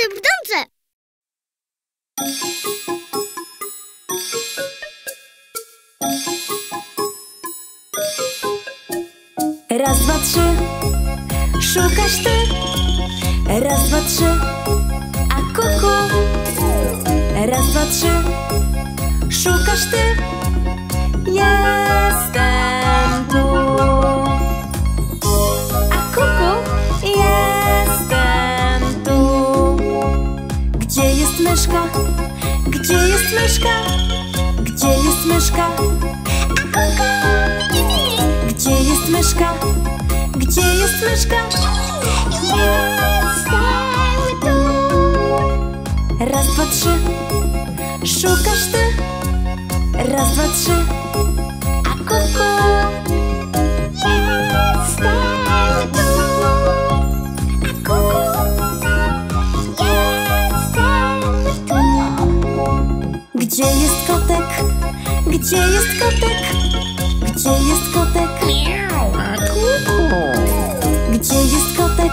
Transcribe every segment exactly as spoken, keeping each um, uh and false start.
Brące, brące! Raz, dwa, trzy, szukasz ty. Raz, dwa, trzy, a kuku. Raz, dwa, trzy, szukasz ty. Jestem tu. A kuku, jestem tu. Gdzie jest myszka? Gdzie jest myszka? Gdzie jest myszka? A kuku. Gdzie jest myszka? Gdzie jest myszka? Jestem tu! Raz, dwa, trzy, szukasz ty. Raz, dwa, trzy, a kuku. Jestem tu! A kuku. Jestem tu! Gdzie jest kotek? Gdzie jest kotek? Gdzie jest kotek? A kuku. Gdzie jest kotek?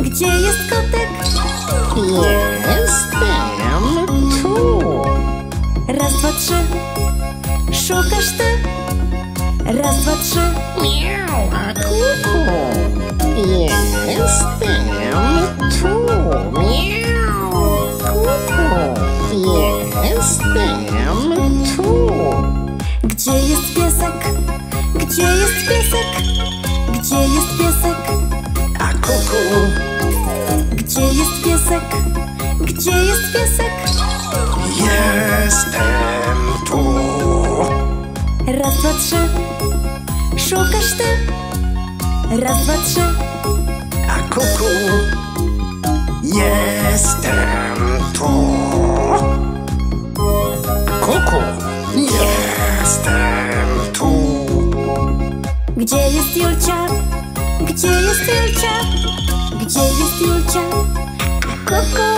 Gdzie jest kotek? Jestem tu. Raz, dwa, trzy, szukasz ty. Raz, dwa, trzy, a kuku. Jestem tu. Kuku. Jestem tu. Gdzie jest piesek? Gdzie jest piesek? Gdzie jest piesek? A kuku. Gdzie jest piesek? Gdzie jest piesek? Jestem tu. Raz, dwa, trzy, szukasz ty. Raz, dwa, trzy, a kuku. Jestem tu. Kuku. Jestem. Jestem tu. Gdzie jest Julcia? Gdzie jest Julcia? Gdzie jest Julcia? Kuku.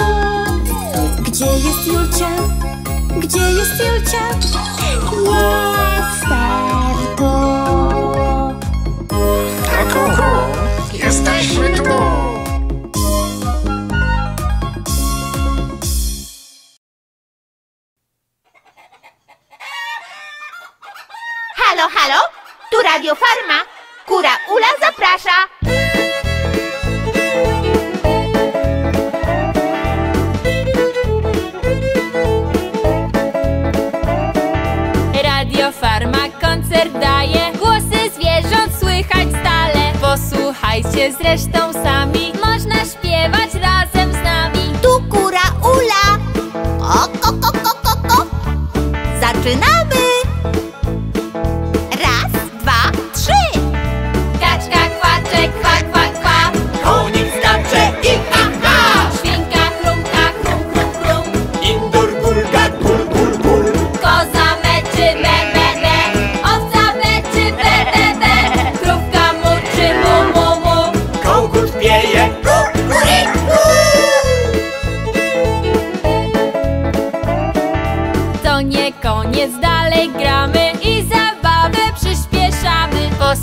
Gdzie jest Julcia? Gdzie jest Julcia? Jestem tu. A kuku, jesteśmy tu. Halo? Tu Radio Farma. Kura Ula zaprasza. Radio Farma koncert daje. Głosy zwierząt słychać stale. Posłuchajcie zresztą sami. Można śpiewać razem z nami. Tu Kura Ula. O, ko, ko, ko, ko, ko. Zaczynamy.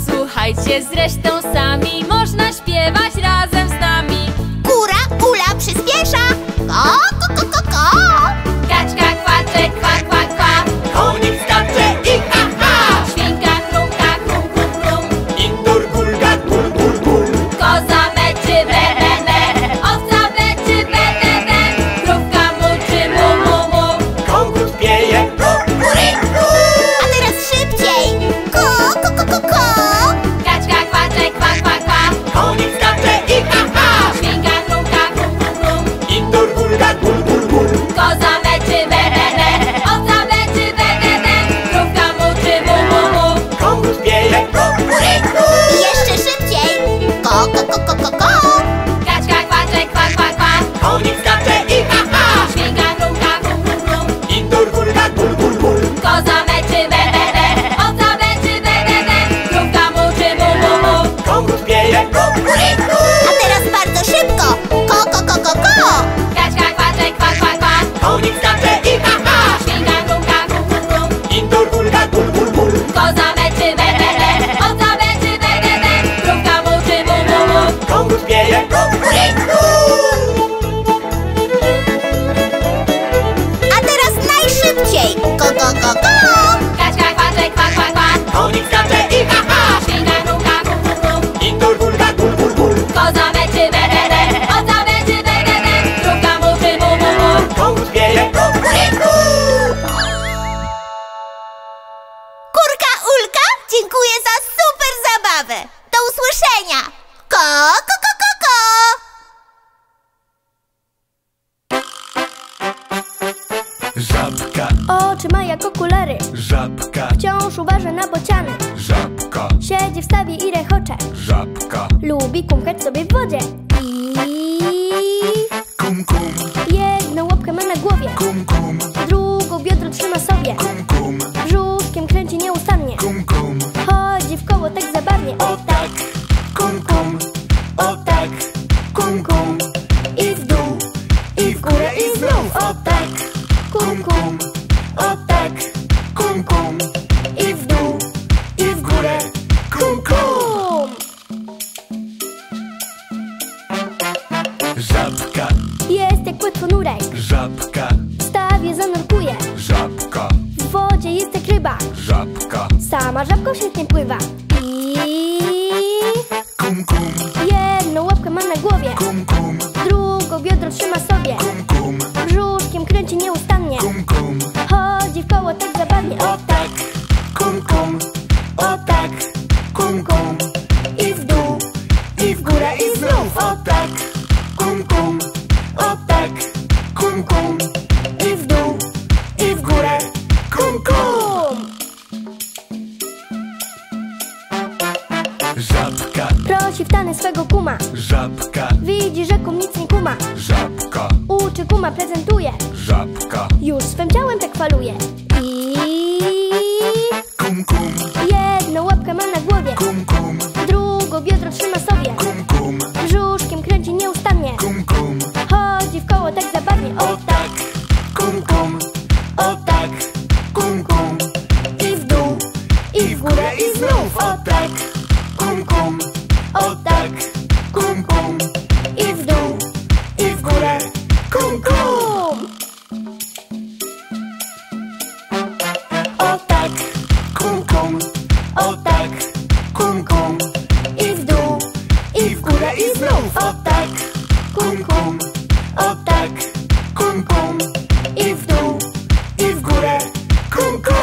Słuchajcie zresztą sami, można śpiewać razem z nami. Kura Ula przyspiesza. Ko, ko, ko, ko, ko. Kaczka kwacze, kwa, kwa, kwa. Konik skacze i ha, ha. Świnka chrumka, chrum, chrum, chrum. Indur gulga, gul, gul, gul. Koza meczy, be, be, be. Owca meczy, be, be, be. Krówka muczy, mu, mu, mu. Kogut pieje, ru, ru, ru. A teraz szybciej. Ko, ko, ko, ko, ko. Kwa, kwa, kwa. Oczy ma jak okulary. Żabka wciąż uważa na bociany. Żabka siedzi w stawie i rechocze. Żabka lubi kumkać sobie w wodzie. I... kum, kum. Jedną łapkę ma na głowie. Kum, kum. Drugą biodro trzyma sobie. Kum, kum. Brzuszkiem kręci nieustannie. Kum, kum. Chodzi w koło tak zabawnie. O tak, kum, kum. O tak, kum, kum. I w dół, i w górę, i znów. O tak, kum, kum. O tak, kum, kum. I w dół, i w górę, kum, kum. Żabka jest jak płetwonurek. Żabka w stawie zanurkuje. Żabka w wodzie jest jak ryba. Żabka sama żabką świetnie pływa. I... kum, kum. Jedną łapkę ma na głowie. Kum, kum. Drugą biodro trzyma sobie. Kum, kum. Brzuszkiem kręci nieustannie. Kum, kum. Chodzi w koło tak zabawnie. O tak, kum, kum. O tak, kum, kum. I w dół, i w górę, i znów. O tak, kum, kum. O tak, kum, kum. I w dół, i w górę, kum, kum. Żabka prosi wtany swego kuma. Żabka widzi, że kum nic nie kuma. Żabka uczy kuma, prezentuje. Żabka już swym ciałem tak faluje. I... kum, kum. Jedną łapkę ma na głowie. Kum, kum. Drugą biodro trzyma sobie. Kum, kum. Brzuszkiem kręci nieustannie. Kum, kum. Chodzi w koło tak zabawnie. O tak, kum, kum. O tak, kum, kum. I w dół, i w górę, i znów. O tak, kum, kum. O tak, kum, kum. I w dół, i w górę, kum, kum. O tak, kum, kum. O tak, kum, kum. I w dół, i w górę, i znów. O tak, kum, kum. O tak, kum, kum. I w dół, i w górę, kum, kum.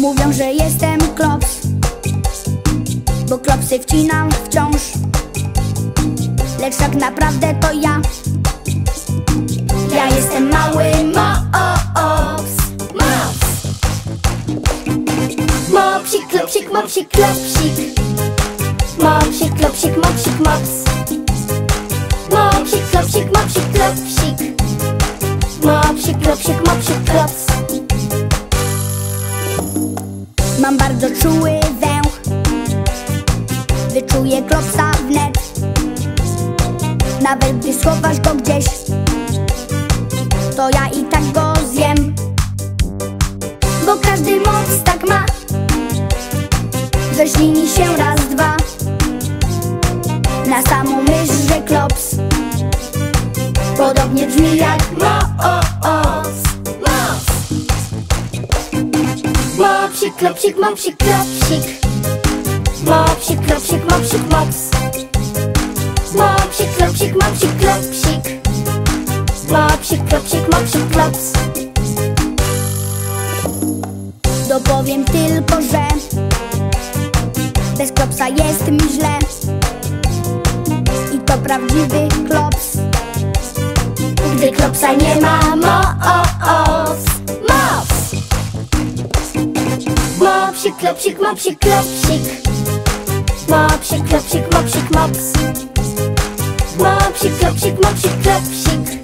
Mówią, że jestem klops, bo klopsy wcinam wciąż. Lecz tak naprawdę to ja. Ja jestem mały mops. Mops. Mopsik, klopsik, mopsik, klopsik. Mopsik, klopsik, mopsik, mops. Mopsik, klopsik, mopsik, klopsik. Mopsik, klopsik, mopsik, klops. Mam bardzo czuły węch. Wyczuję klopsa wnet. Nawet gdy schowasz go gdzieś, to ja i tak go zjem. Bo każdy mops tak ma, że ślini się raz, dwa. Na samą myśl, że klops podobnie brzmi jak mops. Mopsik, klopsik, mopsik, klopsik. Mopsik, klopsik, mopsik, mops. Mopsik, klopsik, mopsik, klopsik. Mopsik, klopsik, mopsik, klops. Dopowiem tylko, że bez klopsa jest mi źle. I to prawdziwy klops, gdy klopsa nie ma. Mops, mops. Mopsik, klopsik, mopsik, klopsik. Mopsik, klopsik, mopsik, mops. Mopsik, klopsik, mopsik, klopsik.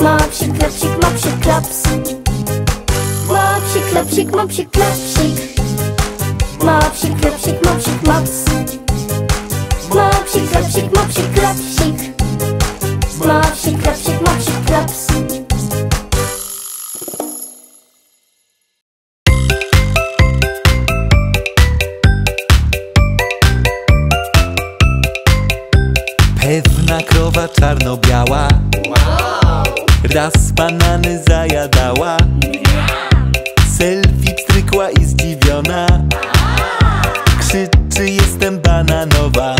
Mopsik, klopsik, mopsik, klops. Mopsik, klopsik, mopsik, klopsik. Mopsik, klopsik, mopsik, mops. Mopsik, klopsik, mopsik, klopsik. Mopsik, klopsik, mopsik, klops. Pewna krowa czarno-biała, wow, raz banany zajadała, yeah. Selfie pstrykła i zdziwiona, a -a. Krzyczy: jestem bananowa.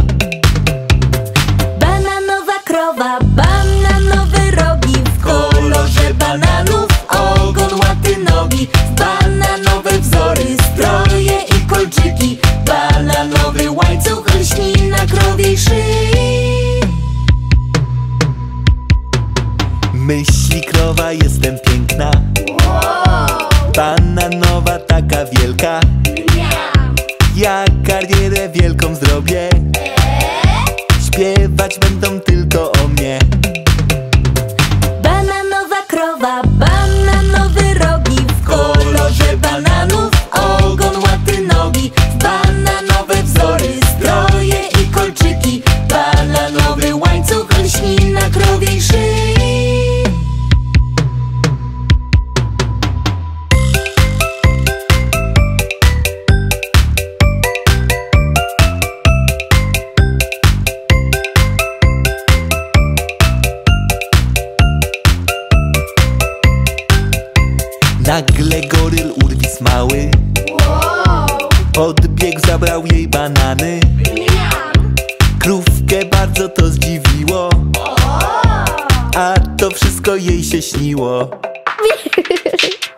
Ja karierę wielką zrobię, śpiewać będą tylko o mnie. Bananowa krowa, bananowy rogi, w kolorze bananów ogon, łaty nogi, bananowe wzory, stroje i kolczyki, bananowy łańcuch lśni na krowiej szyi. Nagle goryl urwis mały, podbiegł, zabrał jej banany. Krówkę bardzo to zdziwiło, a to wszystko jej się śniło.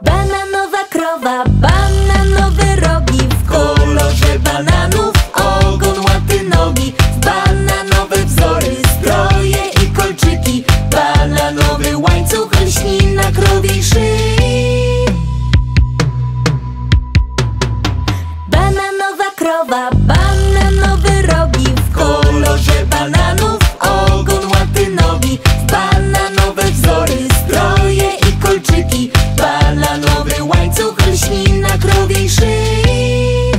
Bananowa krowa, bananowe rogi, w kolorze bananów ogon, łaty nogi, bananowe wzory, stroje i kolczyki, bananowy łańcuch lśni na krowiej szyi. Krowa, bananowe rogi, w kolorze bananów ogon, łaty nogi, bananowe wzory, stroje i kolczyki, bananowy łańcuch lśni na krowiej szyi.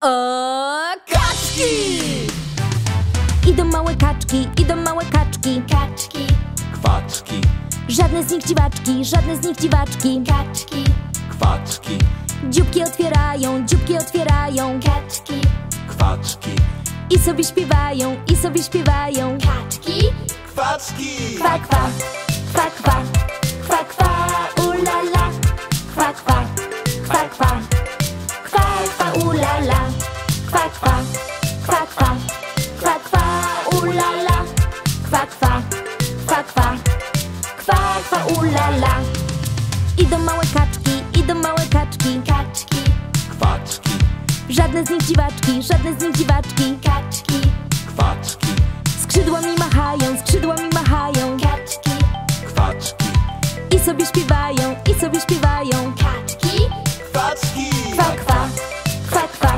O, kaczki! Idą małe kaczki, idą małe kaczki, kaczki, kwaczki. Żadne z nich dziwaczki, żadne z nich dziwaczki, kaczki, kwaczki. Dzióbki otwierają, dzióbki otwierają, kaczki, kwaczki. I sobie śpiewają, i sobie śpiewają, kaczki, kwaczki. Kwa, kwa, kwa, kwa, kwa, kwa, ulala. Kwa, kwa, kwa, kwa, kwa, kwa, ulala. Kwa, kwa, kwa, kwa, kwa, kwa, ulala. Kwa, kwa, kwa, kwa, kwa, kwa, ulala. Idą małe kaczki, idą małe kaczki, kaczki, kwaczki. Żadne z nich dziwaczki, żadne z nich dziwaczki, kaczki, kwaczki. Skrzydłami machają, skrzydłami machają, kaczki, kwaczki. I sobie śpiewają, i sobie śpiewają, kaczki, kwaczki. Kwa, kwa, kwa, kwa,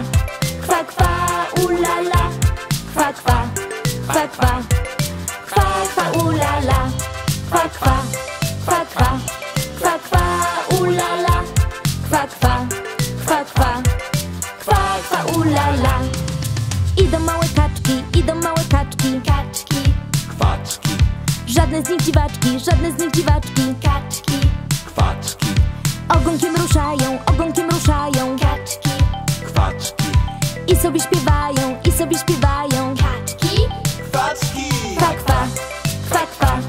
kwa, kwa, ulala. Kwa, kwa, kwa, kwa, ulala. Kwa, kwa, kwa, kwa, kwa, kwa, ulala. Kwa, kwa, kwa, kwa, kwa, kwa, ulala. Idą małe kaczki, idą małe kaczki, kaczki, kwaczki. Żadne z nich dziwaczki, żadne z nich dziwaczki, kaczki, kwaczki. Ogonkiem ruszają, ogonkiem ruszają, kaczki, kwaczki. I sobie śpiewają, i sobie śpiewają, kaczki, kwaczki. Kwa, kwa, kwa, kwa,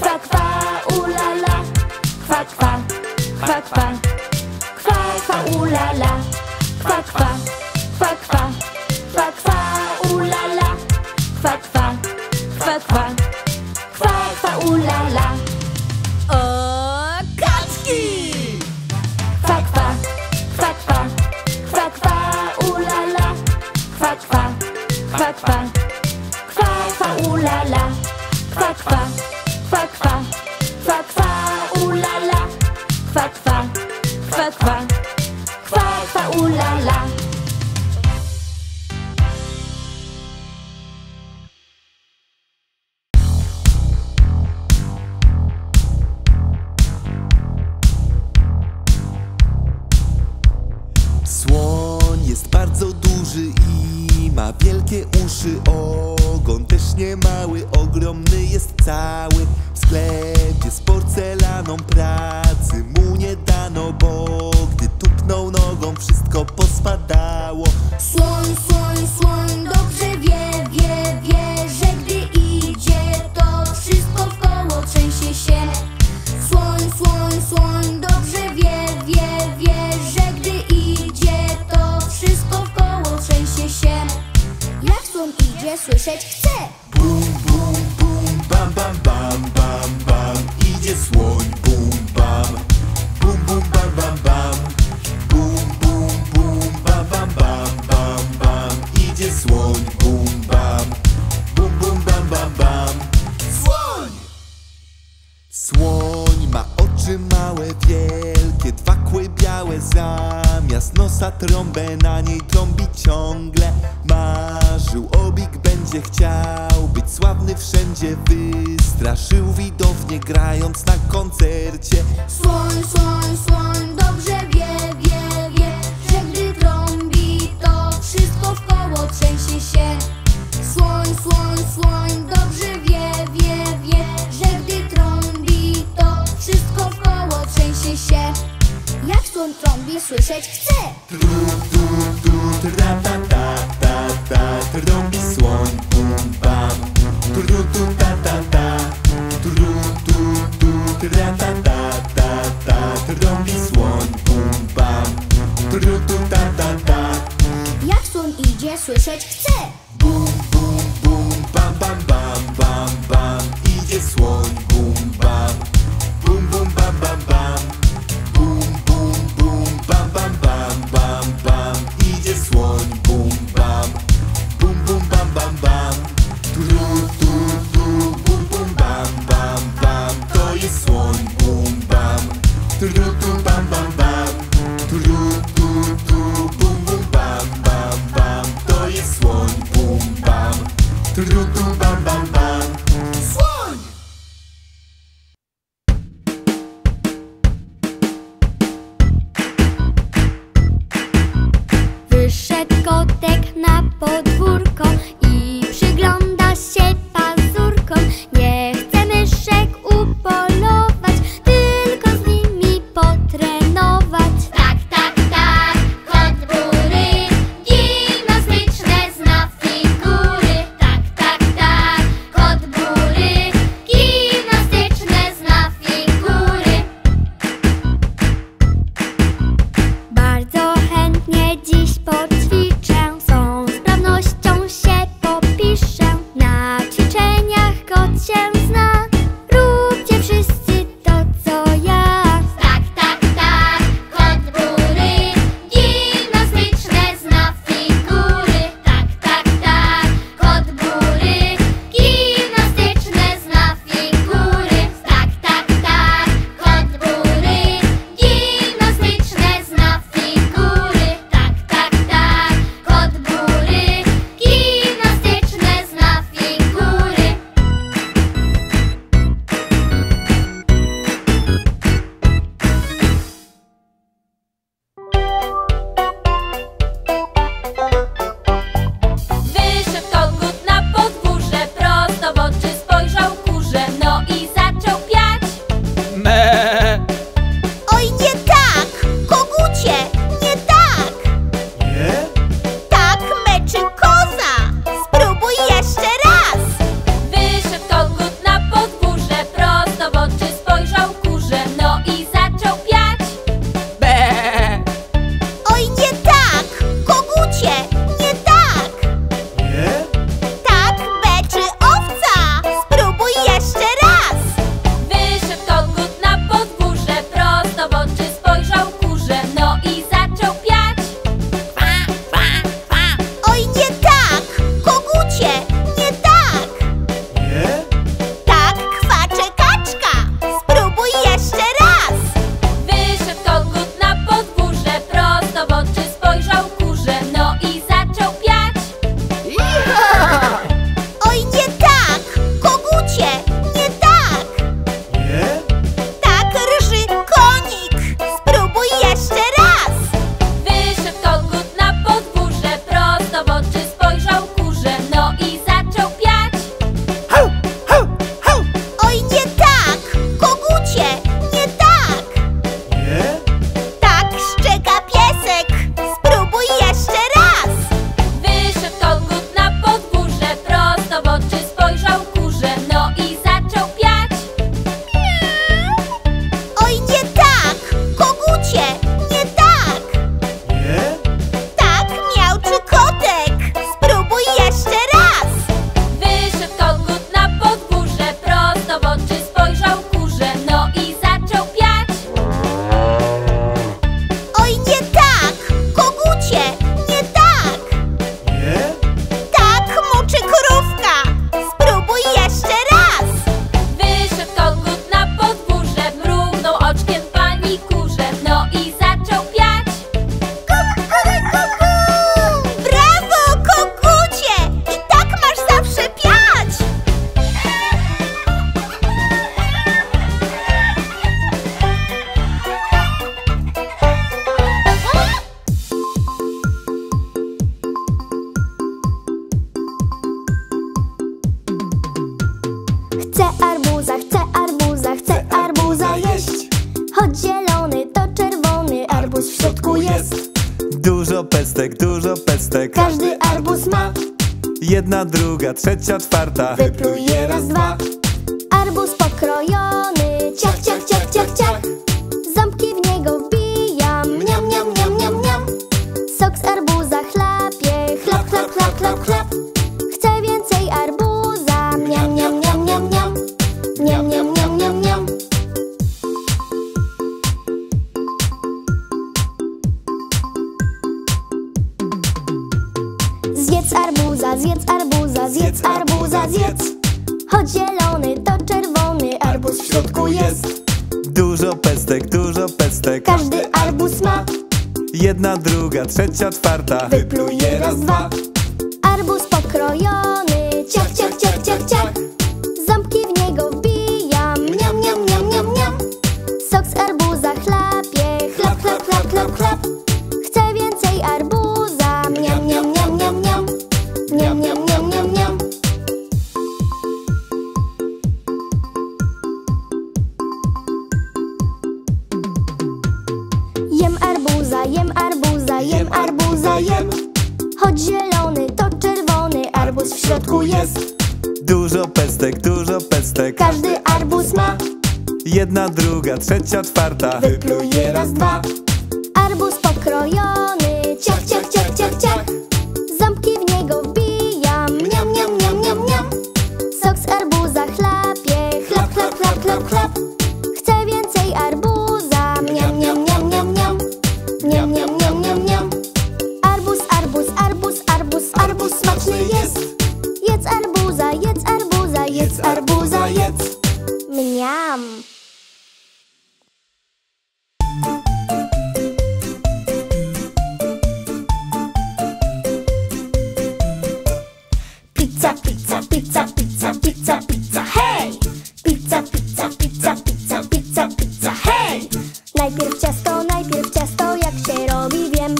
kwa, kwa, ulala. Kwa, kwa, kwa, kwa, kwa, kwa, ulala. Kwa, kwa, kwa, kwa, kwa, kwa, ulala. Kwa, kwa, kwa, kwa, kwa, kwa, ulala. O, kaczki! Kwa, kwa, kwa, kwa, kwa, kwa, ulala. Kwa, kwa, kwa, kwa, kwa, kwa, ulala. Kwa, kwa, kwa, kwa, kwa, kwa, ulala. Kwa, kwa, kwa, kwa, kwa, kwa, ulala. Słoń jest bardzo duży i ma wielkie uszy, ogon też nie mały, ogromny jest cały. W sklepie z porcelaną pracy mu nie dano, bo gdy tupnął nogą, wszystko pospadało. Słoń, słoń, słoń dobrze wie, wie, wie, że gdy idzie, to wszystko wkoło trzęsie się. Słoń, słoń, słoń dobrze wie, wie, wie, że gdy idzie, to wszystko wkoło trzęsie się. Jak słoń idzie, słyszeć chce. Bum, bum, bum, bam, bam, bam, bam, bam. Idzie słoń, bum, bam. Bum, bum, bam, bam, bam. Bum, bum, bum, bam, bam, bam, bam, bam. Idzie słoń. oczy małe, wielkie, dwa kły białe, zamiast nosa trąbę, na niej trąbi ciągle. Marzył o Big Bandzie, chciał być sławny wszędzie, wystraszył widownię, grając na koncercie. Słoń, słoń, słoń, dobrze wie, wie, wie, że gdy trąbi, to wszystko wkoło trzęsie się. Słoń, słoń, słoń, dobrze wie, wie, wie, że gdy trąbi, to wszystko wkoło trzęsie się. Jak słoń trąbi, słyszeć chce. Trud, trud, trud, ra, ta, ta, ta, ta, trąbi słoń, bum, bam. Trud, trud, ta, ta, ta, trud, trud, trud, ra, ta, ta, ta, ta, trąbi słoń, bum, bam. Trud, trud, ta, ta, ta. Jak słoń idzie, słyszeć chce. Bum, bum, bum, bam, bam, bam, bam, bam. Idzie słoń, bum, bam. Bum, bum, bam, bam, bam. Bum, bum, bum, bam, bam, bam, bam, bam. Idzie słoń, bum, bam. Bum, bum, bam, bam, bam. Tru, tu, tu, bum, bum, bam, bam, bam. To jest słoń, bum, bam. Tru, tu, bam, bam, bam. Tru, tu, tu, bum, bum, bam, bam, bam. To jest słoń, bum, bam. Tru, tu, bam, bam, bam. Słoń! Wyszedł kotek na podwórko i przygląda się pazurkom. Nie chce myszek upolować, tylko z nimi potrenować. Tak, tak, tak, kot Bury, gimnastyczne zna figury. Tak, tak, tak, kot Dużo pestek, dużo pestek każdy arbuz ma. Jedna, druga, trzecia, czwarta, wypluj je raz, dwa. Arbuz pokrojony, ciach, ciach, ciach, ciach, ciach. Ząbki w niego wbijam, miam, miam, miam, miam, miam. Sok z arbuza chlapie, chlap, chlap, chlap, chlap, chlap. Chcę więcej arbuza, miam, miam, miam, miam, miam. Miam, miam, miam, miam, miam. Zjedz arbuza, zjedz arbuza, zjedz arbuza, zjedz. Od zielony do czerwony arbuz w środku jest. Dużo pestek, dużo pestek każdy arbuz ma. Jedna, druga, trzecia, czwarta, wypluj je raz, dwa. Arbuz pokrojony, ciach, ciach, ciach, ciach, ciach. Ząbki w niego wbijam, miam, miam, miam, miam, miam. Sok z arbuza chlapie, chlap, chlap, chlap, chlap, chlap. Chcę więcej arbuza, miam, miam, miam, miam, miam. Miam, miam, miam, miam, miam. Jem arbuza, jem arbuza, jem. Choć zielony to czerwony arbuz w środku jest. Dużo pestek, dużo pestek każdy arbuz ma. Jedna, druga, trzecia, czwarta, wypluj je raz, dwa. Arbuz pokrojony, ciach, ciach, ciach, ciach, ciach. Ząbki w niego wbijam, miam, miam, miam, miam, miam. Sok z arbuza chlapie, chlap, chlap, chlap, chlap, chlap. Chcę więcej arbuza, miam, miam, miam, miam, miam. Miam, miam, miam, miam, miam. Arbuz, arbuz, arbuz, arbuz, arbuz smaczny jest. Jedz arbuza, jedz arbuza, jedz arbuza, jedz. Mniam. Pizza, pizza, pizza, pizza, pizza, pizza, hej! Pizza, pizza, pizza, pizza, pizza, pizza, hej! Najpierw ciasto, najpierw ciasto, jak się robi, wiem.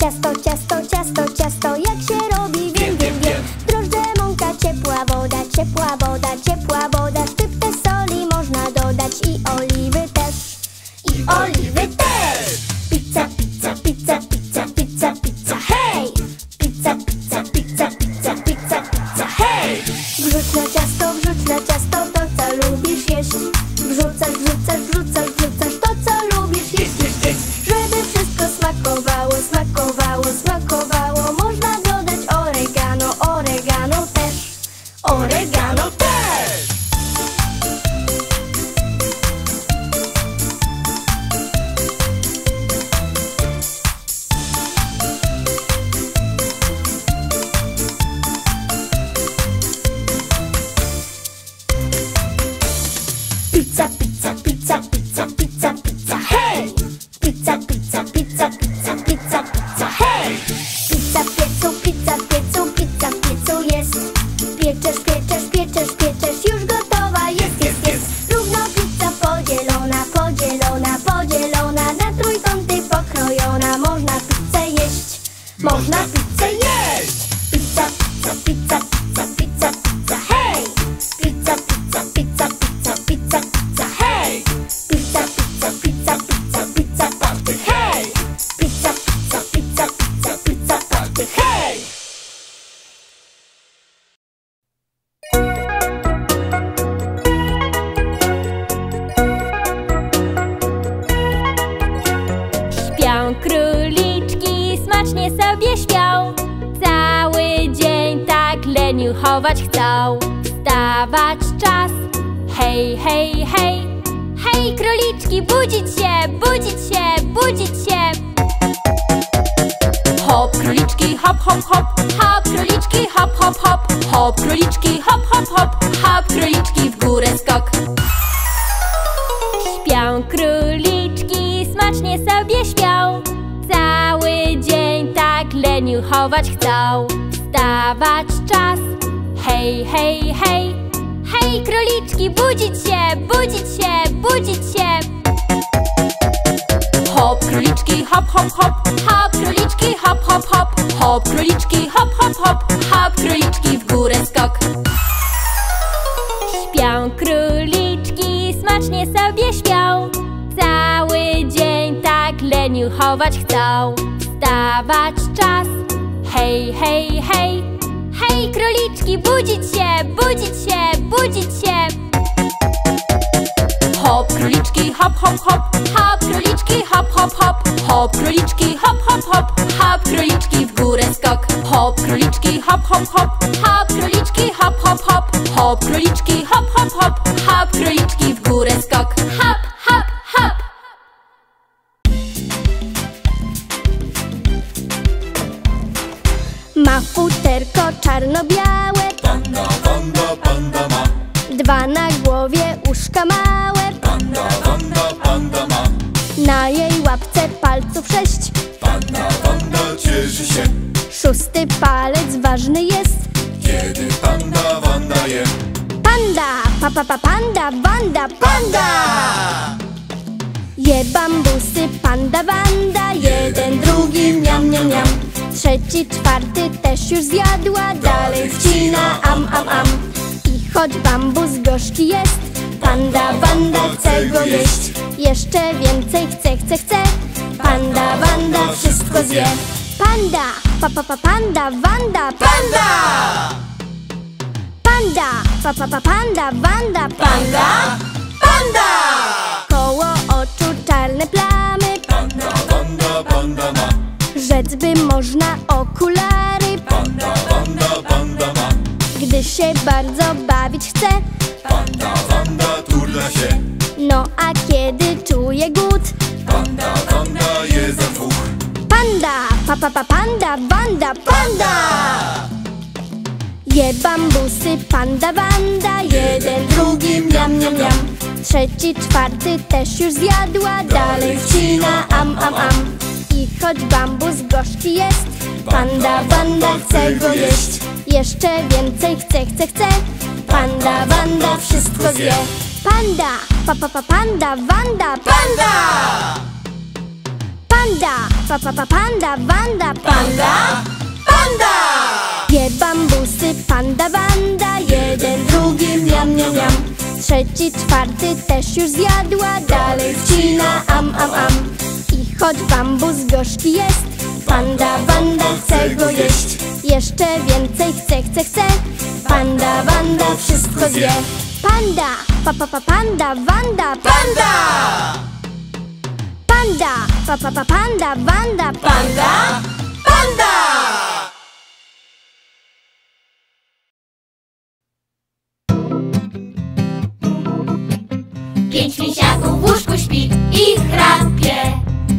Ciasto, ciasto, ciasto, ciasto, jak się robi, wiem, wiem, wiem, wiem. Drożdże, mąka, ciepła woda, ciepła woda, ciepła woda. Szczyptę soli można dodać i oliwy też. I oliwy też! Pizza, pizza, pizza, pizza, pizza, pizza, hej! Pizza, pizza, pizza, pizza, pizza, pizza, hej! Wrzuć na ciasto, wrzuć na ciasto, to co lubisz jeść. Wrzucasz, wrzucasz, wrzucasz, wrzucasz, to co lubisz jeść, jeść, jeść. Żeby wszystko smakowało, smakowało, smakowało. Można dodać oregano, oregano też. Oregano też! Pizza, pizza, pizza, pizza, pizza, pizza, hej! Pizza, pizza, pizza, pizza, pizza, pizza, hej! Pizza w piecu, pizza w piecu, pizza w piecu jest. Pieczesz, pieczesz, pieczesz, pieczesz, już gotowa jest, jest, jest. Równo pizza podzielona, podzielona, podzielona. Na trójkąty pokrojona, można pizzę jeść. Można pizzę jeść! Pizza, pizza, pizza, pizza, pizza, pizza, hej! Pizza, pizza, pizza, pizza. Pizza, pizza, hej! Pizza, pizza, pizza, pizza, pizza, party, hej! Pizza, pizza, pizza, pizza, pizza, party, hej! Śpią króliczki, smacznie sobie śpią. Cały dzień tak leniuchować chcą. Wstawać czas. Hej, hej, hej, hej, króliczki, budzić się, budzić się, budzić się. Hop, króliczki, hop, hop, hop, hop, króliczki, hop, hop, hop, hop, króliczki, hop, hop, hop, hop, króliczki, w górę skok. Śpią króliczki, smacznie sobie śpią. Cały dzień tak leniuchować chcą. Wstawać czas. Hej, hej, hej. Hej, króliczki, budzić się, budzić się, budzić się. Hop, króliczki, hop, hop, hop, hop, króliczki, hop, hop, hop, hop, króliczki, hop, hop, hop, hop, króliczki, w górę skok. Śpią króliczki, smacznie sobie śpią. Cały dzień tak leniuchować chcą. wstawać czas. Hej, hej, hej. Hej, króliczki, budzić się, budzić się, budzić się. Hop, króliczki, hop, hop, hop. Hop, króliczki, hop, hop, hop. Hop, króliczki, hop, hop, hop. Hop, króliczki, w górę skok. Hop, króliczki, hop, hop, hop. Hop, króliczki, hop, hop, hop. Hop, króliczki, hop, hop, hop. Hop, króliczki, w górę skok. Hop, hop, hop. Ma futerko czarno-białe. Panda, panda, panda ma. Dwa na głowie uszka małe. Panda, panda, panda ma. Na jej łapce palców sześć. Panda, panda cieszy się. Szósty palec ważny jest, kiedy panda wanda je. Panda, pa pa pa panda, wanda, panda. Je bambusy, panda wanda. Jeden, drugi, miam, miam, miam. Trzeci, czwarty też już zjadła. Dalej wcina, am, am, am. I choć bambus gorzki jest, panda wanda chce go jeść. Jeszcze więcej chce, chce, chce. Panda wanda wszystko zje. Panda, pa pa pa panda, wanda, panda. Panda, pa pa pa panda, wanda, panda, panda. Koło oczu czarne plamy. Panda, panda, panda ma. Rzec by można okulary. Panda, panda, panda ma. Gdy się bardzo bawić chce, panda, panda turla się. No a kiedy czuje głód, panda, panda je za dwóch. Panda, pa pa pa panda, wanda, panda. Je bambusy, panda wanda. Jeden, drugi, miam, miam, miam. Trzeci, czwarty też już zjadła. Dalej wcina, am, am, am. I choć bambus gorzki jest, panda wanda chce go jeść. Jeszcze więcej chce, chce, chce. Panda wanda wszystko zje. Panda, pa pa pa panda, wanda, panda. Panda, pa pa pa panda, wanda, panda, panda. Je bambusy, panda wanda. Jeden, drugi, miam, miam, miam. Trzeci, czwarty też już zjadła. Dalej wcina, am, am, am. I choć bambus gorzki jest, panda wanda chce go jeść. Jeszcze więcej chce, chce, chce. Panda wanda wszystko zje. Panda, pa pa pa panda, wanda, panda. Panda, pa pa pa panda, wanda, panda, panda. Pięć misiaków w łóżku śpi i chrapie,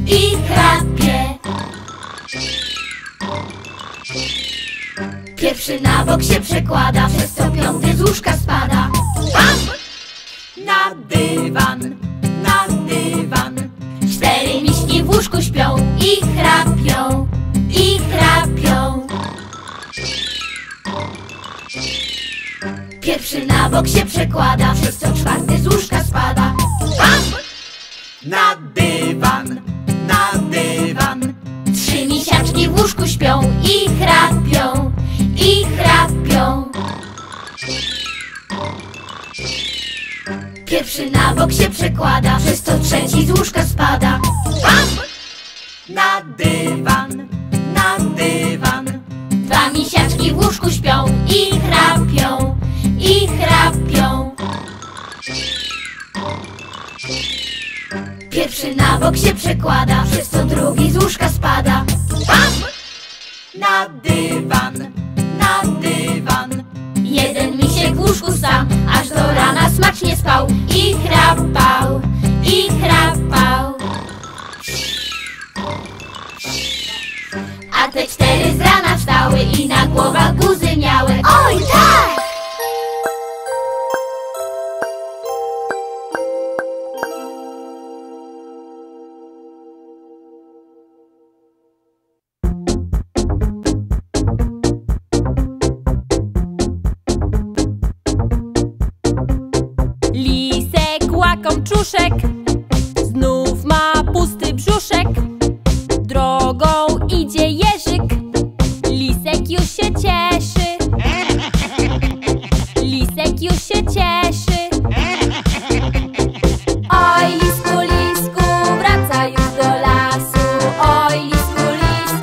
i chrapie. Pierwszy na bok się przekłada, przez co piąty z łóżka spada. Pam! Na dywan, na dywan. Cztery miśki w łóżku śpią i chrapią, i chrapią. Pierwszy na bok się przekłada, przez co czwarty z łóżka spada. Pam! Na dywan, na dywan. Trzy misiaczki w łóżku śpią i chrapią, i chrapią. Pierwszy na bok się przekłada, przez to trzeci z łóżka spada. Pam! Na dywan, na dywan. Dwa misiaczki w łóżku śpią i chrapią, i chrapią. Pierwszy na bok się przekłada, przez to drugi z łóżka spada. Pam! Na dywan, na dywan. Jeden misiek w łóżku sam, aż do rana smacznie spał i chrapał, i chrapał. A te cztery z rana wstały i na głowach guzy miały. Oj tak! Brzuszek, znów ma pusty brzuszek. Drogą idzie jeżyk, lisek już się cieszy. Lisek już się cieszy. Oj, lisku, lisku, wracaj już do lasu. Oj, lisku, lisku.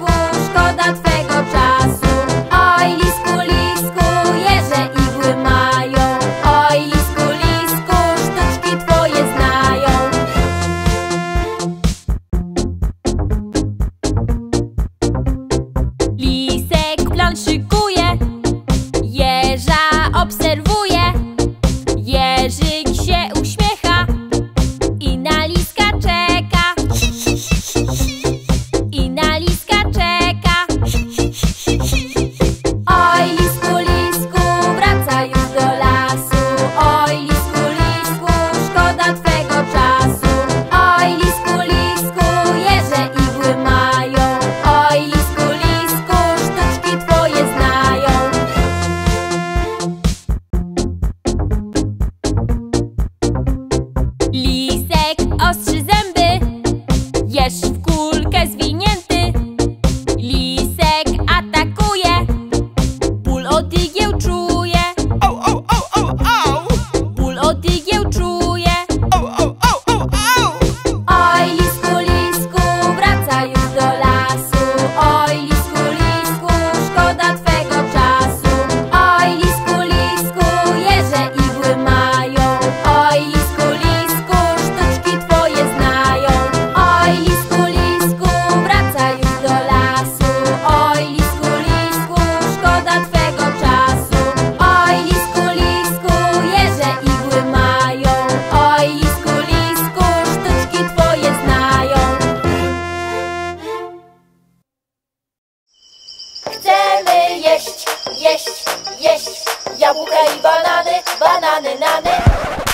nane, nane.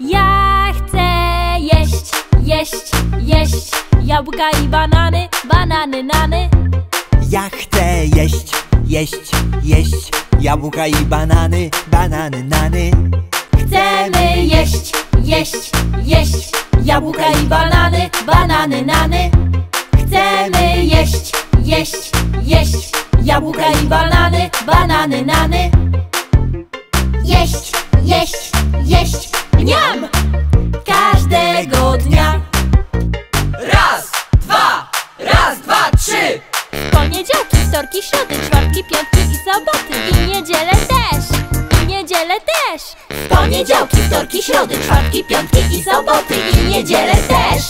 Ja chcę jeść, jeść, jeść jabłka i banany, banany, nany. Ja chcę jeść, jeść, jeść jabłka i banany, banany, nany. Chcemy jeść, jeść, jeść jabłka i banany, banany, nany. Chcemy jeść, jeść, jeść jabłka i banany, banany, nany. Jeść, jeść, jeść, niam! Każdego dnia. Raz, dwa, raz, dwa, trzy. Poniedziałki, wtorki, środy, czwartki, piątki i soboty. I niedzielę też, i niedzielę też. Poniedziałki, wtorki, środy, czwartki, piątki i soboty. I niedzielę też,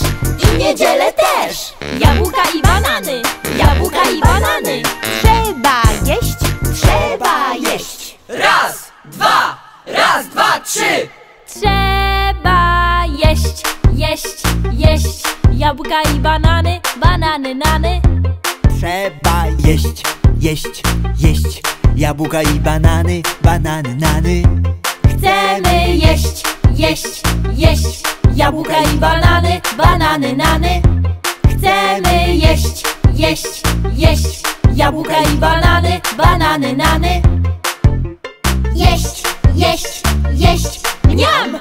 i niedzielę też. Jabłka i banany, jabłka i banany. Trzeba jeść, trzeba jeść. Raz, dwa, raz, dwa, trzy. Trzeba jeść, jeść, jeść jabłka i banany, banany, nany. Trzeba jeść, jeść, jeść jabłka i banany, banany, nany. Chcemy jeść, jeść, jeść jabłka i banany, banany, nany. Chcemy jeść, jeść, jeść jabłka i banany, banany, nany. Jeść, jeść, jeść, niam!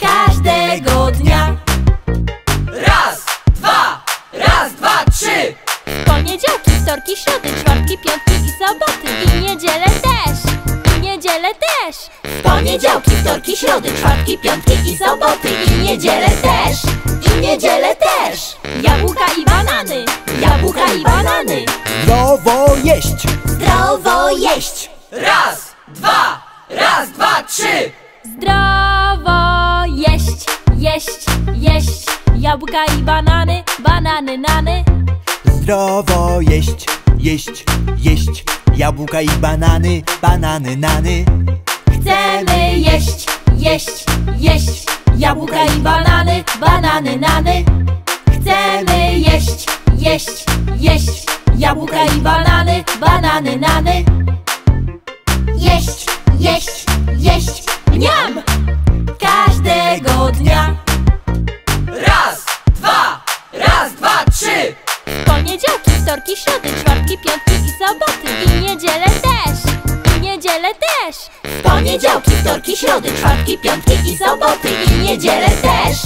Każdego dnia. Raz, dwa, raz, dwa, trzy. Poniedziałki, wtorki, środy, czwartki, piątki i soboty. I niedzielę też, i niedzielę też. Poniedziałki, wtorki, środy, czwartki, piątki i soboty. I niedzielę też, i niedzielę też. Jabłka i banany, jabłka i banany. Zdrowo jeść, zdrowo jeść. Raz, dwa, raz, dwa, trzy. Zdrowo jeść, jeść, jeść jabłka i banany, banany, nany. Zdrowo jeść, jeść, jeść jabłka i banany, banany, nany. Chcemy jeść, jeść, jeść jabłka i banany, banany, nany. Chcemy jeść, jeść, jeść jabłka i banany, banany, nany. Jeść, jeść, jeść, niam! Każdego dnia. Raz, dwa, raz, dwa, trzy. Poniedziałki, wtorki, środy, czwartki, piątki i soboty. I niedzielę też, i niedzielę też. Poniedziałki, wtorki, środy, czwartki, piątki i soboty. I niedzielę też,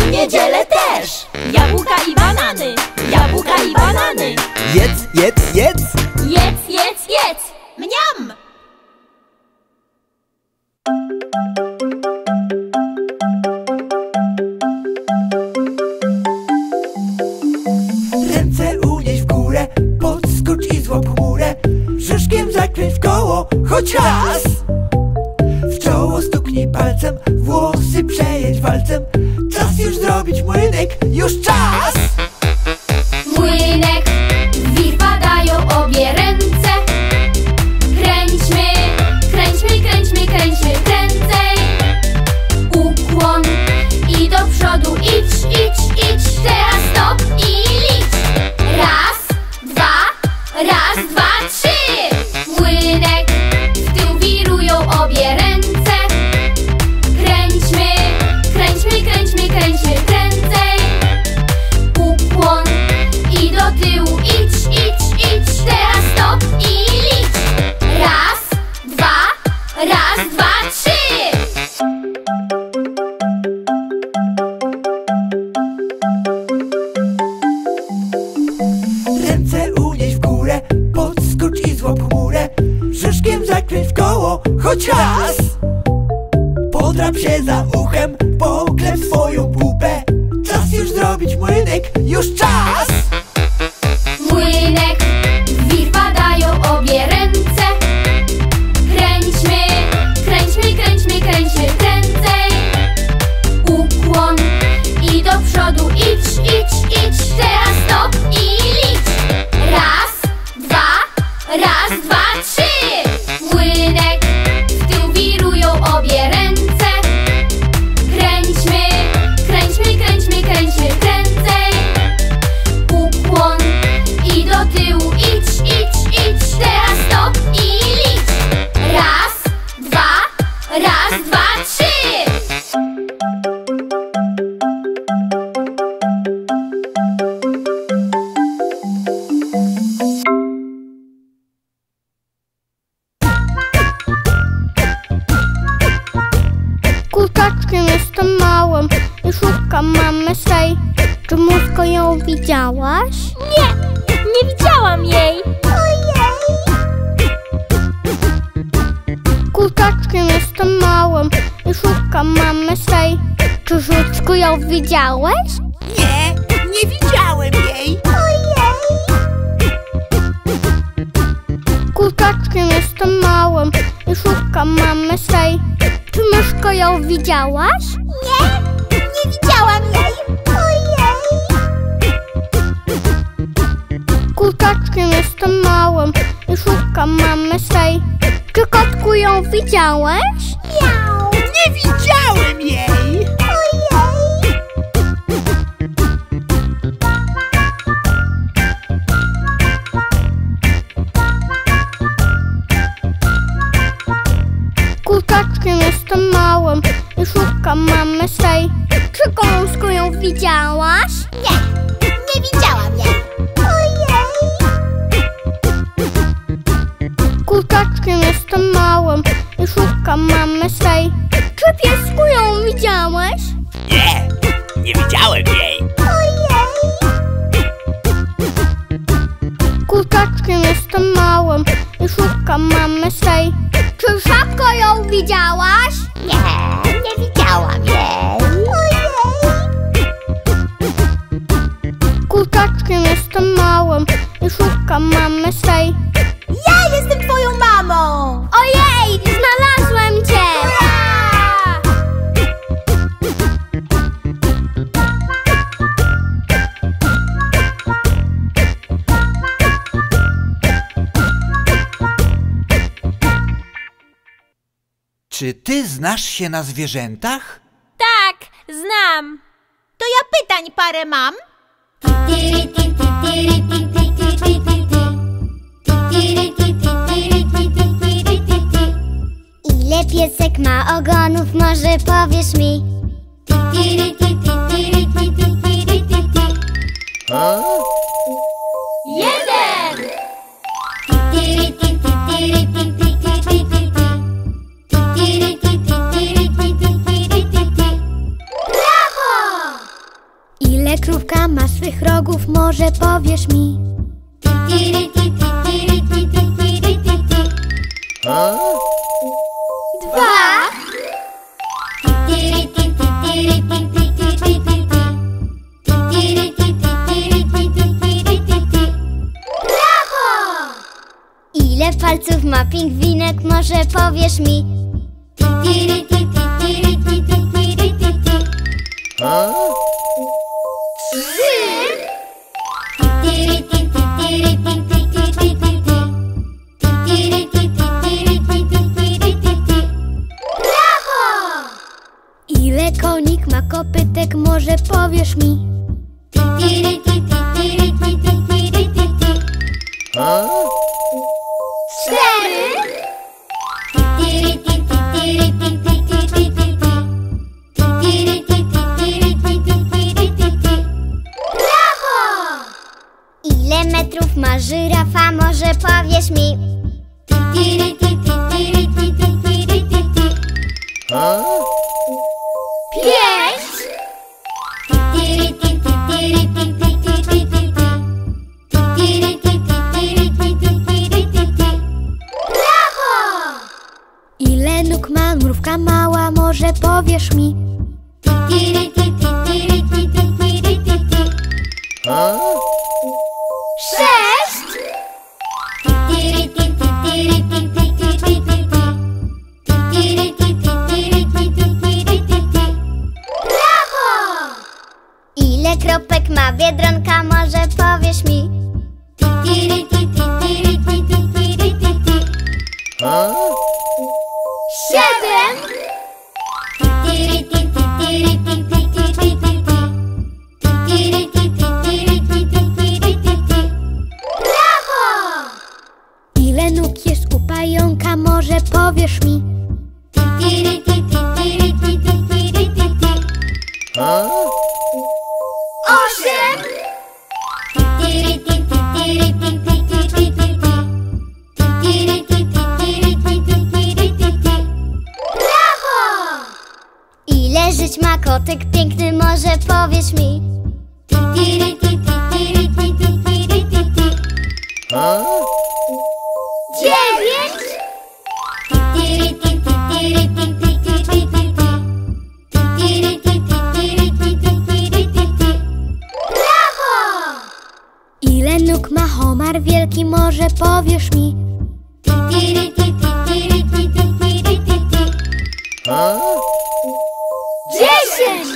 i niedzielę też. Jabłka i banany, jabłka i banany. Jedz, jedz, jedz. Jedz, jedz, jedz. Mniam! Ręce unieś w górę, podskocz i złap chmurę. Brzuszkiem zakręć w koło, choć raz. W czoło stuknij palcem, włosy przejedź walcem. Czas już zrobić młynek, już czas. Młynek, wir padają obie ręce. Kręćmy, kręćmy, kręćmy, kręćmy prędzej. Ukłon i do przodu idź, idź, idź. Teraz stop i licz. Raz, dwa, raz, dwa, trzy. Młynek, w tył wirują obie ręce. Kręćmy, kręćmy, kręćmy, kręćmy prędzej. Ukłon i do tyłu idź, idź, idź. Teraz stop i licz. Raz, dwa, raz, dwa, trzy. Ręce unieś w górę, podskocz i złap chmurę. Brzuszkiem zakręć w koło, choć raz. Podrap się za uchem, poklep swoją pupę. Czas już zrobić młynek, już czas. Młynek, w wir padają obie ręce. Kręćmy, kręćmy, kręćmy, kręćmy prędzej. Ukłon i do przodu idź, idź, idź. Teraz stop i licz. Raz, dwa, raz, dwa, trzy. Młynek, w tył wirują obie ręce. Kręćmy, kręćmy, kręćmy, kręćmy prędzej. Takim jestem małym i szukam mamy swej. Czy Musko ją widziałaś? Nie, nie widziałam jej. Kurczaczkiem jestem małym i szukam mamy swej. Czy Żuczku ją widziałeś? Nie, nie widziałem jej. Kurczaczkiem jestem małym i szukam mamy swej. Czy Myszko ją widziałaś? Nie, nie widziałam jej. Kurczaczkiem jestem małym i szukam mamy swej. Czy Kotku ją widziałeś? Miau. Nie widziałem jej. Kurczaczkiem jestem małym i szukam mamy swej. Czy Gąską ją widziałaś? Nie, nie widziałam jej. Kurczaczkiem jestem małym i szukam mamy swej. Czy Piesku ją widziałeś? Nie, nie widziałem jej. Kurczaczkiem jestem małym i szukam mamy swej. Czy Żabko ją widziałaś? Nie, nie widziałam jej. Kurczaczkiem jestem małym i szukam mamy swej. Ja jestem twoją mamą! Ojej, znalazłem cię! Ura! Czy ty znasz się na zwierzętach? Tak, znam. To ja pytań parę mam. Ile piesek ma ogonów, może powiesz mi? Jeden! Brawo! Ile krówka ma swych rogów, może powiesz mi? Dwa. Brawo! Ile palców ma pingwinek, może powiesz mi? Konik ma kopytek, może powiesz mi? Cztery! Brawo! Ile metrów ma żyrafa, może powiesz mi? Pięć! Brawo! Ile nóg ma mrówka mała, może powiesz mi? Sześć! Ile kropek ma Biedronka, może powiesz mi? Siedem! Brawo! Ile nóg jest u pająka, może powiesz mi? Osiem! Brawo! kotek piękny, może powiesz mi? Ti ti ti ti ti ti ti ti ti ti. Dziewięć. Ti ti ti ti ti ti ti ti ti ti. Ti ti ti ti ti ti ti ti. Brawo! Ile nóg ma homar wielki, może powiesz mi? Ti ti ti ti ti ti ti ti ti ti. Dziesięć!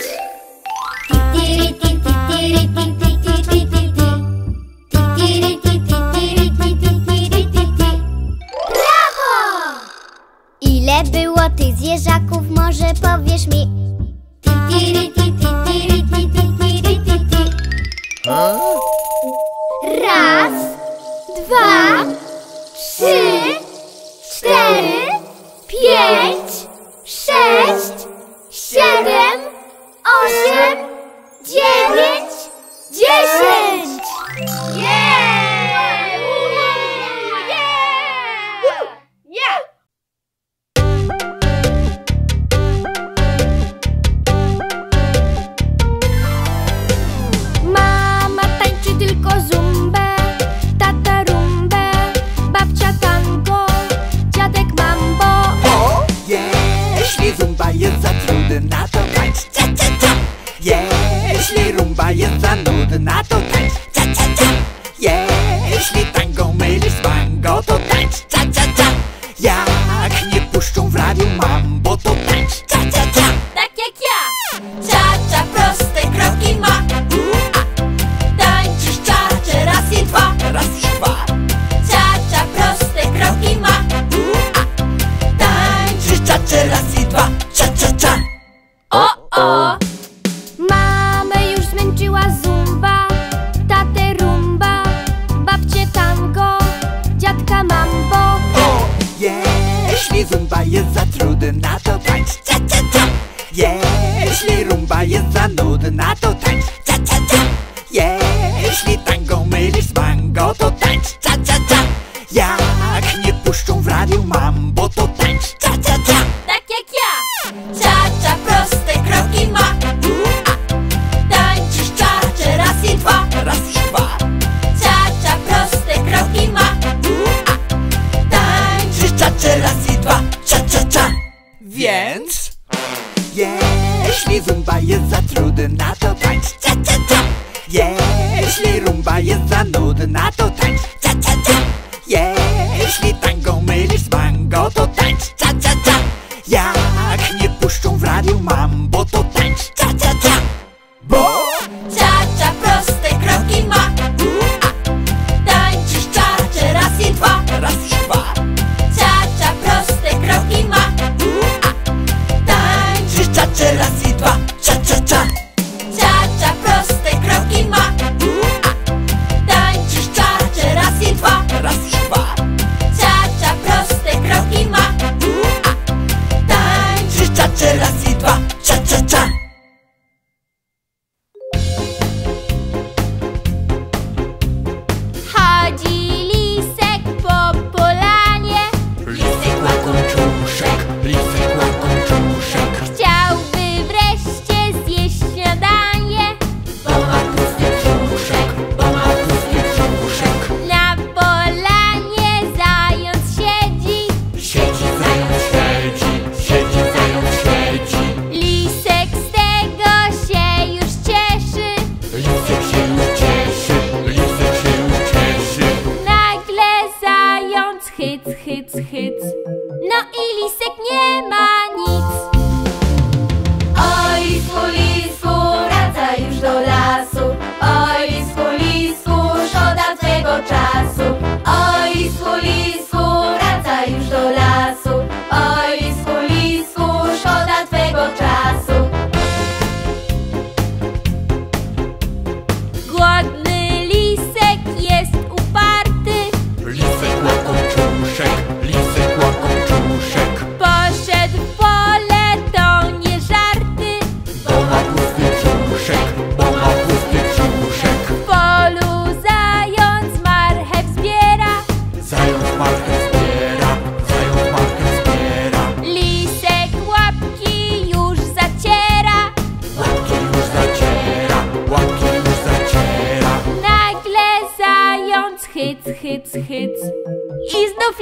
Brawo! Ile było tych zwierzaków, może powiesz mi? Raz, dwa, trzy, cztery, pięć, sześć, siedem, osiem, dziewięć, dziesięć! Yeah! Yeah! Yeah! Mama tańczy tylko zumbę, tata rumbę, babcia tango, dziadek mambo. O, jeśli zumba jest za trudna, to tańcz cia cia cia. Jeśli rumba jest za nudna, to tańcz cia cia cia. Jeśli tango mylisz z mango, to tańcz cia cia cia. Jak nie puszczą w radiu mambo, to tańcz cia cia cia. Tak jak ja! Cza-cza proste kroki ma. U-a. Tańczysz cza-cza raz i dwa. Raz i dwa. Cza-cza proste kroki ma. U-a. Tańczysz cza-cza raz i dwa. Cza-cza-cza. O-o! Zumba, tatę rumba, babcie tango, dziadka mambo. O, jeśli zumba jest za trudna, to tańcz cia cia cia. Jeśli rumba jest za nudna, to tańcz cia cia cia. Jeśli tango mylisz z mango, to tańcz cia cia cia. Jak nie puszczą w radiu mambo, to tańcz cia cia cia. Tak jak ja! Cia cia proste kroki ma. Raz i dwa, raz i dwa. Cza-cza proste kroki ma. U-a. Tańczysz cza-cza raz i dwa. Cza-cza-cza. Więc? Jeśli zumba jest za trudna, to tańcz cza-cza-cza. Jeśli rumba jest za nudna, to tańcz cza-cza-cza. Jeśli tango mylisz z mango, to tańcz cza-cza-cza. Jak nie puszczą w radiu mambo, to tańcz cza-cza-cza. Bo? Cza-cza proste kroki ma. U-a. Tańczysz cza-cza raz i dwa. Raz i dwa. Cza-cza proste kroki ma. U-a. Tańczysz cza-cza raz i dwa. Cza-cza-cza. Cza-cza proste kroki ma. U-a. Tańczysz cza-cza raz i dwa. Raz i dwa. Cza-cza proste kroki ma. U-a. Tańczysz cza-cza raz i dwa. Cza-cza-cza. Lisek łakoczółszek, lisek łakoczółszek.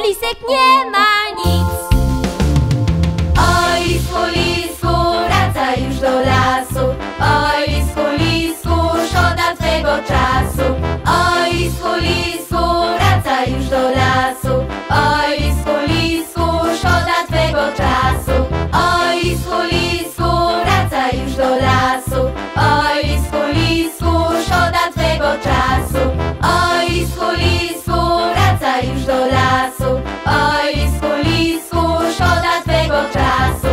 lisek nie ma nic. Oj, lisku, lisku, wracaj już do lasu. Oj, lisku, lisku, szkoda twego czasu. Oj, lisku, lisku, wracaj już do lasu. Oj, lisku, lisku, szkoda twego czasu. Oj, lisku, lisku, wracaj już do lasu. Oj, lisku, lisku, szkoda twego czasu. Oj, lisku, lisku, wracaj już do lasu. Oj, lisku, lisku, szkoda twego czasu.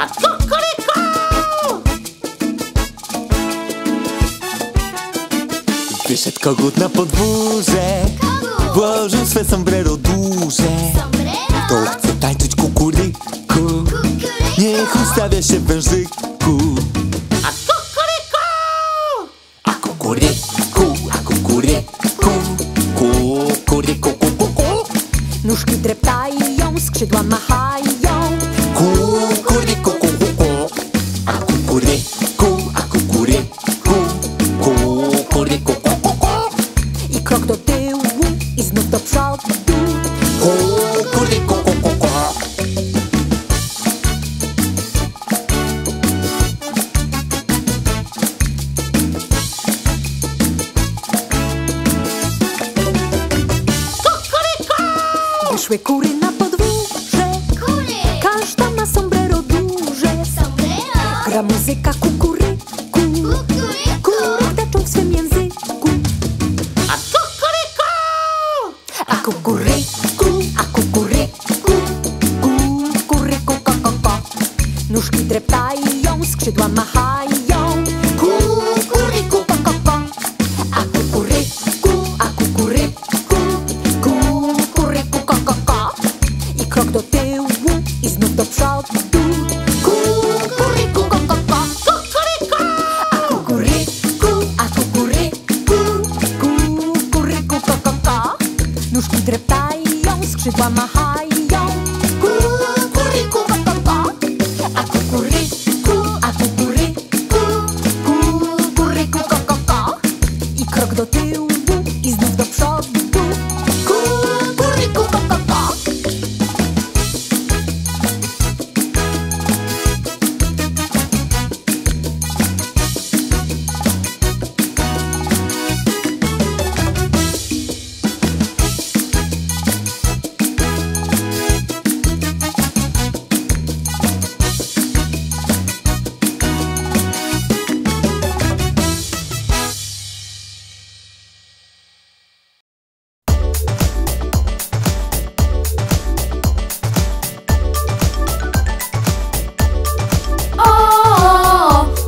A co, koryko? Wyszedł kogut na podwórze, kogut! Włożył swe sombrero duże. To chce tańczyć kukuryku, kukuryku. Niech ustawia się w wężyku. A kukuryku! A kukuryku, a kukuryku, kukuryku, kukuryku. Nóżki dreptają, skrzydła machają. Kukuryku, kukuryku, a kukuryku, a kukuryku, kukuryku, kukuryku. I krok do tyłu, i znów do przodu. Kukuryku, kukuryku. Wyszły kury na podwórze, kury. Każda ma sombrero duże. Sombrero. Gra muzyka kukuryku, kukuryku. Kury taczą w swym języku. A kukuryku! A kukuryku, a kukuryku, kukuryku, ko, ko, ko. Nóżki dreptają, skrzydła machają. Kukuryku, ko, ko, ko. A kukuryku, a kukuryku, kukuryku, ko, ko, ko. I krok do tyłu, i znów do przodu. Kukuryku, ko, ko, ko. Kukuryku! A kukuryku, a kukuryku, kukuryku, ko, ko, ko. Nóżki dreptają, skrzydła machają. Kukuryku, ko, ko, ko. A kukuryku, a kukuryku, kukuryku, ko, ko, ko. I krok do tyłu, i znów do przodu. Kukuryku, ko, ko, ko.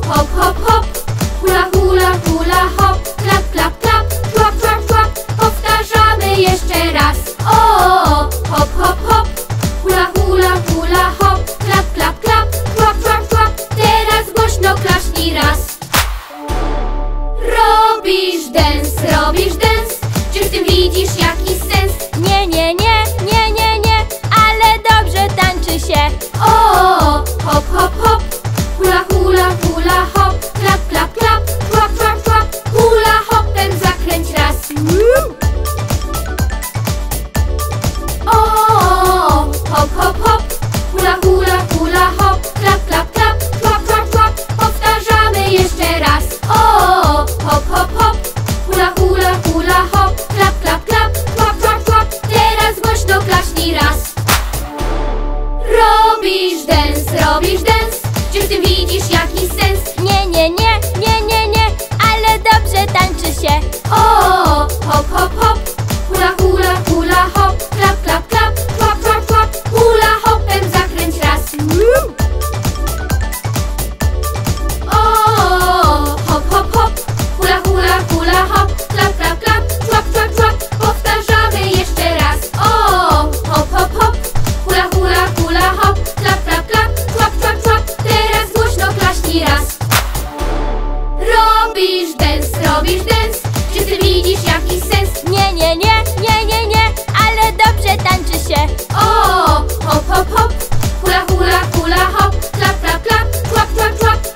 Hop, hop, hop, hula, hula, hop, klap, klap, klap, klap, klap, klap,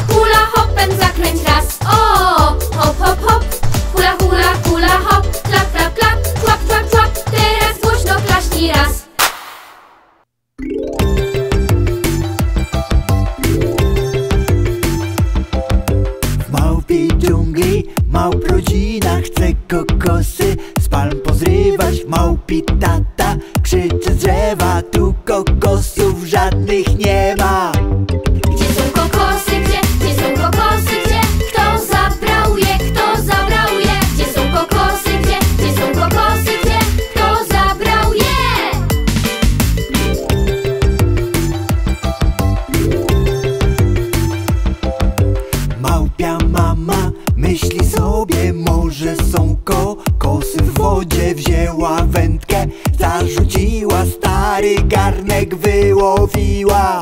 hula hopem zakręć. dżungli, małp rodzina chce kokosy z palm pozrywać. Małpi tata krzyczy z drzewa, tu kokosów żadnych nie ma. Gdzie są kokosy, gdzie, gdzie są kokosy, gdzie? Kto zabrał je, kto zabrał je? Gdzie są kokosy, gdzie, gdzie są kokosy, gdzie? Kto zabrał je? Małpia mama myśli sobie, może są kokosy w wodzie. Wzięła wędkę, zarzuciła, stary garnek wyłowiła.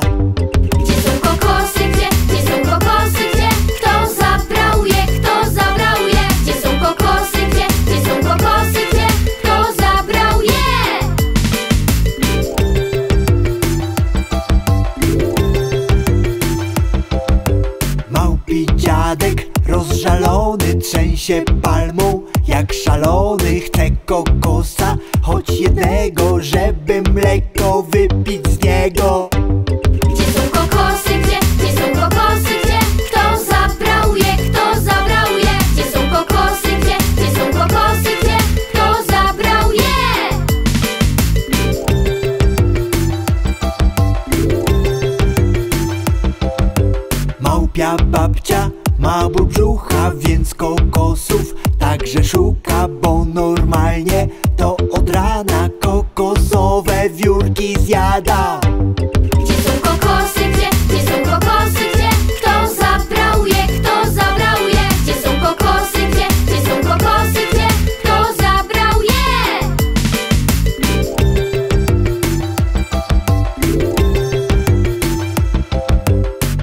Gdzie są kokosy, gdzie, gdzie są kokosy, gdzie? Kto zabrał je, kto zabrał je? Gdzie są kokosy, gdzie, gdzie są kokosy, gdzie? Kto zabrał je? Małpi dziadek rozżalony trzęsie palmą jak szalony, chce kokosa choć jednego, żeby mleko wypić z niego. Małpia babcia ma ból brzucha, więc kokosów także szuka, bo normalnie to od rana kokosowe wiórki zjada. Gdzie są kokosy, gdzie, gdzie są kokosy, gdzie? Kto zabrał je, kto zabrał je? Gdzie są kokosy, gdzie, gdzie są kokosy, gdzie? Kto zabrał je?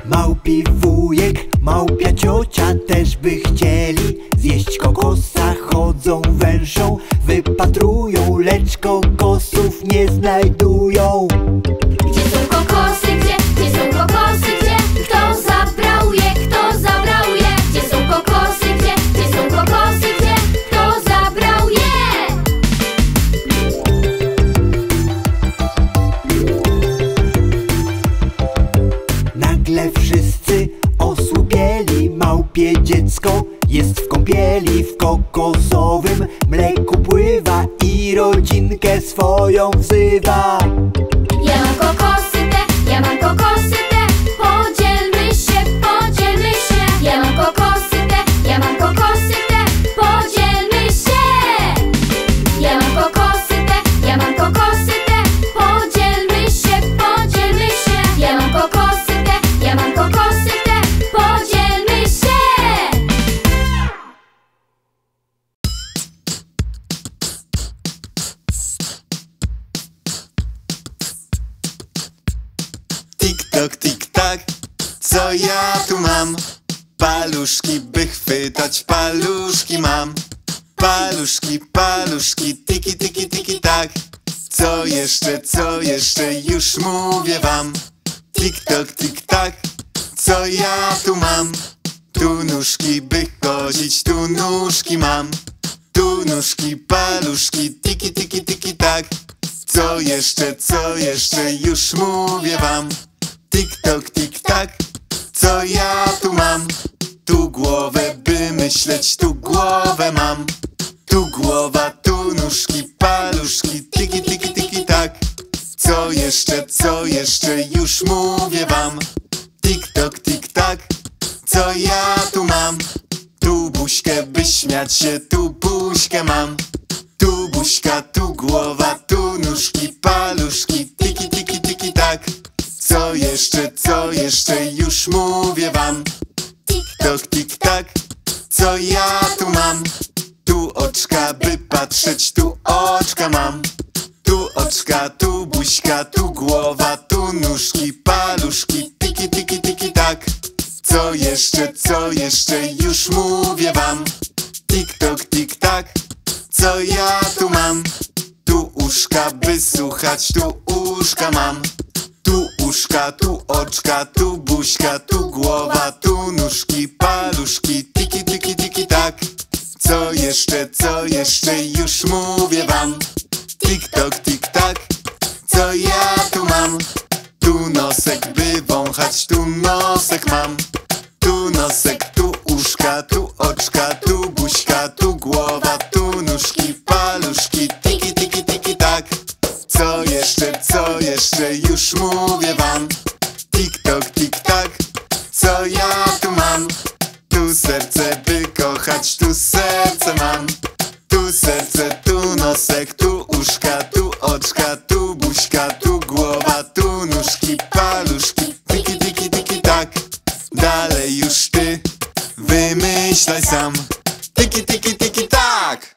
Małpi wujek, małpia ciocia też by chcieli zjeść kokosa, chodzą węszą, wypatrują, lecz kokosów nie znajdują. Gdzie są kokosy, gdzie, gdzie są kokosy, gdzie? Kto zabrał je, kto zabrał je? Gdzie są kokosy, gdzie, gdzie są kokosy, gdzie? Kto zabrał je? Nagle wszyscy osłupieli, małpie dziecko jest w kąpieli, w kokosowym mleku pływa i rodzinkę swoją wzywa. Ja mam kokosy te, ja mam kokosy te, podzielmy się, podzielmy się. Ja mam kokosy te, ja mam kokosy te, podzielmy się. Ja mam kokosy te, ja mam kokosy te, podzielmy się, podzielmy się. Ja mam kokosy te, ja mam kokosy te, podzielmy się. Tik-tok, tik-tak, co ja tu mam? Paluszki, by chwytać, paluszki mam. Paluszki, paluszki, tiki, tiki, tiki, tak. Co jeszcze, co jeszcze, już mówię wam. Tik-tok, tik-tak, co ja tu mam? Tu nóżki, by chodzić, tu nóżki mam. Tu nóżki, paluszki, tiki, tiki, tiki, tak. Co jeszcze, co jeszcze, już mówię wam. Tik-tok, tik-tak, co ja tu mam? Tu głowę, by myśleć, tu głowę mam. Tu głowa, tu nóżki, paluszki, tiki, tiki, tiki, tak. Co jeszcze, co jeszcze, już mówię wam. Tik-tok, tik-tak, co ja tu mam? Tu buźkę, by śmiać się, tu buźkę mam. Tu buźka, tu głowa, tu nóżki, paluszki, tiki, tiki, tiki, tak. Co jeszcze, co jeszcze, już mówię wam. Tik-tok, tik-tak, co ja tu mam? Tu oczka, by patrzeć, tu oczka mam. Tu oczka, tu buźka, tu głowa, tu nóżki, paluszki, tiki, tiki, tiki, tak. Co jeszcze, co jeszcze, już mówię wam. Tik-tok, tik-tak, co ja tu mam? Tu uszka, by słuchać, tu uszka mam. Tu uszka, tu oczka, tu buźka, tu głowa, tu nóżki, paluszki, tiki, tiki, tiki, tak. Co jeszcze, co jeszcze, już mówię wam. Tik-tok, tik-tak, co ja tu mam? Tu nosek, by wąchać, tu nosek mam. Tu nosek, tu uszka, tu oczka. Patrz, tu serce mam. Tu serce, tu nosek, tu uszka, tu oczka, tu buźka, tu głowa, tu nóżki, paluszki. Tiki, tiki, tiki, tak. Dalej już ty wymyślaj sam. Tiki, tiki, tiki, tak.